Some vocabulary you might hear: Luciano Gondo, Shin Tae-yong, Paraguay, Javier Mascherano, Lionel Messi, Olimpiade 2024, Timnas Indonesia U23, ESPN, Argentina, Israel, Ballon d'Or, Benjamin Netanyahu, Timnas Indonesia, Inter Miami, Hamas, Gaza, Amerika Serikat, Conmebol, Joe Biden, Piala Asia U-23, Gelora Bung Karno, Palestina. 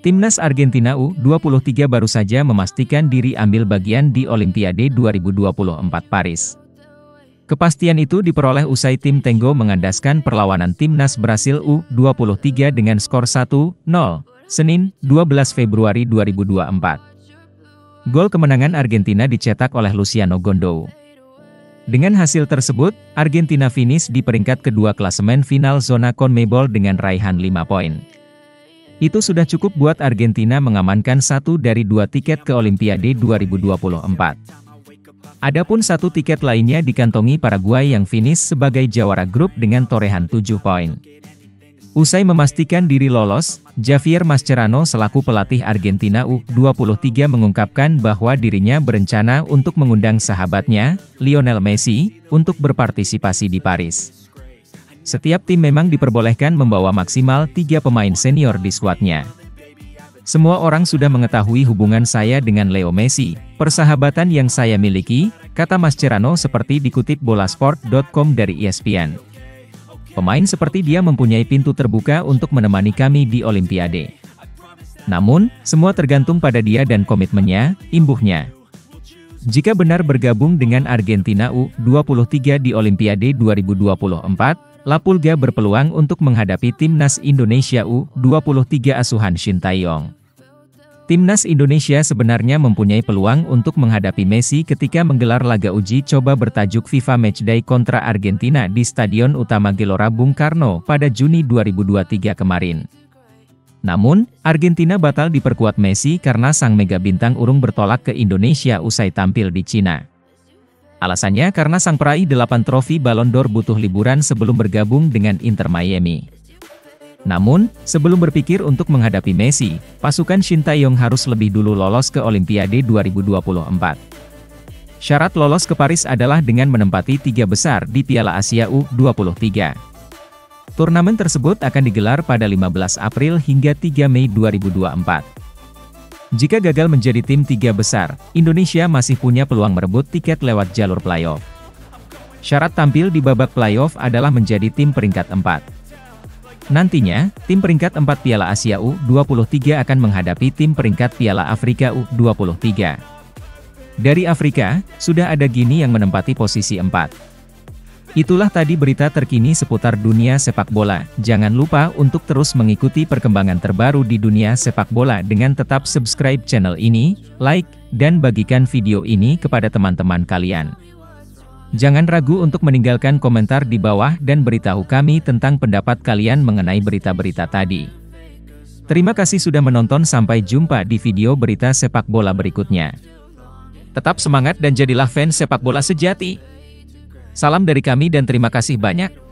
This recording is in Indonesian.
Timnas Argentina U-23 baru saja memastikan diri ambil bagian di Olimpiade 2024 Paris. Kepastian itu diperoleh usai tim Tenggo mengandaskan perlawanan Timnas Brasil U-23 dengan skor 1-0, Senin, 12 Februari 2024. Gol kemenangan Argentina dicetak oleh Luciano Gondo. Dengan hasil tersebut, Argentina finish di peringkat kedua klasemen final zona Conmebol dengan raihan 5 poin. Itu sudah cukup buat Argentina mengamankan satu dari dua tiket ke Olimpiade 2024. Adapun satu tiket lainnya dikantongi Paraguay yang finish sebagai jawara grup dengan torehan 7 poin. Usai memastikan diri lolos, Javier Mascherano selaku pelatih Argentina U23 mengungkapkan bahwa dirinya berencana untuk mengundang sahabatnya, Lionel Messi, untuk berpartisipasi di Paris. Setiap tim memang diperbolehkan membawa maksimal 3 pemain senior di skuadnya. Semua orang sudah mengetahui hubungan saya dengan Leo Messi, persahabatan yang saya miliki, kata Mascherano seperti dikutip bolasport.com dari ESPN. Pemain seperti dia mempunyai pintu terbuka untuk menemani kami di Olimpiade. Namun, semua tergantung pada dia dan komitmennya, imbuhnya. Jika benar bergabung dengan Argentina U23 di Olimpiade 2024, La Pulga berpeluang untuk menghadapi Timnas Indonesia U23 asuhan Shin Tae-yong. Timnas Indonesia sebenarnya mempunyai peluang untuk menghadapi Messi ketika menggelar laga uji coba bertajuk FIFA Matchday kontra Argentina di Stadion Utama Gelora Bung Karno pada Juni 2023 kemarin. Namun, Argentina batal diperkuat Messi karena sang mega bintang urung bertolak ke Indonesia usai tampil di Cina. Alasannya karena sang peraih 8 trofi Ballon d'Or butuh liburan sebelum bergabung dengan Inter Miami. Namun, sebelum berpikir untuk menghadapi Messi, pasukan Shin Tae-yong harus lebih dulu lolos ke Olimpiade 2024. Syarat lolos ke Paris adalah dengan menempati 3 besar di Piala Asia U-23. Turnamen tersebut akan digelar pada 15 April hingga 3 Mei 2024. Jika gagal menjadi tim 3 besar, Indonesia masih punya peluang merebut tiket lewat jalur playoff. Syarat tampil di babak playoff adalah menjadi tim peringkat 4. Nantinya, tim peringkat 4 Piala Asia U23 akan menghadapi tim peringkat Piala Afrika U23. Dari Afrika, sudah ada Gini yang menempati posisi 4. Itulah tadi berita terkini seputar dunia sepak bola. Jangan lupa untuk terus mengikuti perkembangan terbaru di dunia sepak bola dengan tetap subscribe channel ini, like, dan bagikan video ini kepada teman-teman kalian. Jangan ragu untuk meninggalkan komentar di bawah dan beritahu kami tentang pendapat kalian mengenai berita-berita tadi. Terima kasih sudah menonton, sampai jumpa di video berita sepak bola berikutnya. Tetap semangat dan jadilah fans sepak bola sejati. Salam dari kami dan terima kasih banyak.